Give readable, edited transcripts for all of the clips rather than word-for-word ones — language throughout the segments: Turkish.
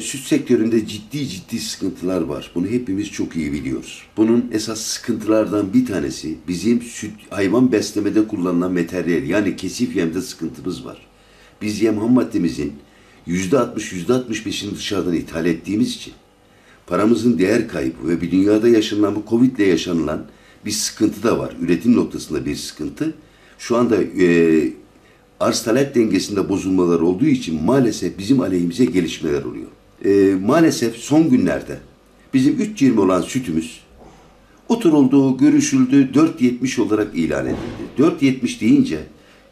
Süt sektöründe ciddi sıkıntılar var. Bunu hepimiz çok iyi biliyoruz. Bunun esas sıkıntılardan bir tanesi bizim hayvan beslemede kullanılan materyal, yani kesif yemde sıkıntımız var. Biz yem ham maddemizin %60-%65'ini dışarıdan ithal ettiğimiz için paramızın değer kaybı ve bir dünyada yaşanan bu Covid ile yaşanılan bir sıkıntı da var. Üretim noktasında bir sıkıntı. Şu anda arz talep dengesinde bozulmalar olduğu için maalesef bizim aleyhimize gelişmeler oluyor. Maalesef son günlerde bizim 3.20 olan sütümüz oturuldu, görüşüldü, 4.70 olarak ilan edildi. 4.70 deyince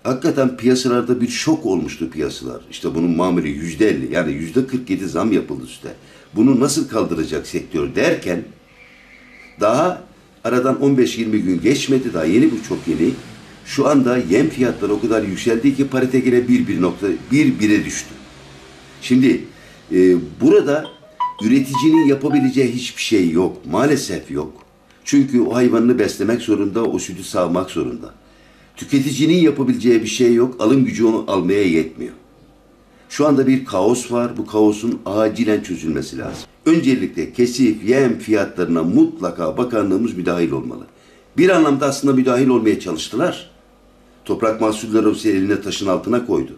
hakikaten piyasalarda bir şok olmuştu piyasalar. İşte bunun mamiri %50, yani %47 zam yapıldı süte. Bunu nasıl kaldıracak sektör derken daha aradan 15-20 gün geçmedi, daha yeni, bu çok yeni. Şu anda yem fiyatları o kadar yükseldi ki parite göre 1.1'e düştü. Şimdi burada üreticinin yapabileceği hiçbir şey yok. Maalesef yok. Çünkü o hayvanını beslemek zorunda, o sütü sağmak zorunda. Tüketicinin yapabileceği bir şey yok. Alım gücü onu almaya yetmiyor. Şu anda bir kaos var. Bu kaosun acilen çözülmesi lazım. Öncelikle kesif yem fiyatlarına mutlaka bakanlığımız müdahil olmalı. Bir anlamda aslında müdahil olmaya çalıştılar. Toprak Mahsulleri Ofisi eline taşın altına koydu.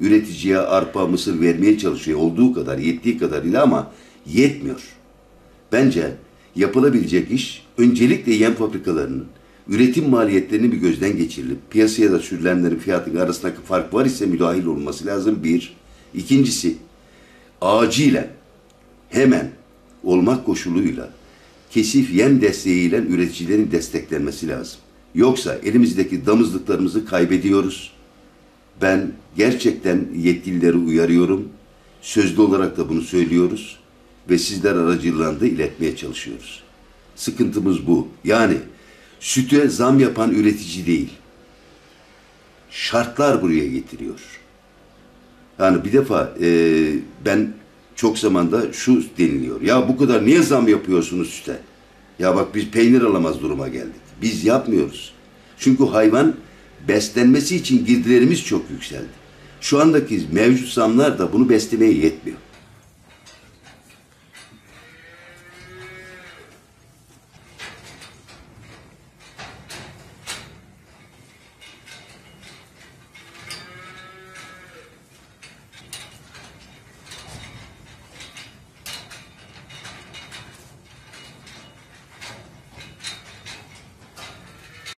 Üreticiye arpa, mısır vermeye çalışıyor. Olduğu kadar, yettiği kadarıyla, ama yetmiyor. Bence yapılabilecek iş, öncelikle yem fabrikalarının üretim maliyetlerini bir gözden geçirilip piyasaya da sürülenlerin fiyatının arasındaki fark var ise müdahil olması lazım. Bir. İkincisi, acilen, hemen olmak koşuluyla kesif yem desteğiyle üreticilerin desteklenmesi lazım. Yoksa elimizdeki damızlıklarımızı kaybediyoruz. Ben gerçekten yetkilileri uyarıyorum. Sözlü olarak da bunu söylüyoruz. Ve sizler aracılığıyla da iletmeye çalışıyoruz. Sıkıntımız bu. Yani süte zam yapan üretici değil, şartlar buraya getiriyor. Yani bir defa ben çok zamanda şu deniliyor. Ya bu kadar niye zam yapıyorsunuz süte? Ya bak, biz peynir alamaz duruma geldik. Biz yapmıyoruz. Çünkü hayvan beslenmesi için girdilerimiz çok yükseldi. Şu andaki mevcut zamlar da bunu beslemeye yetmiyor.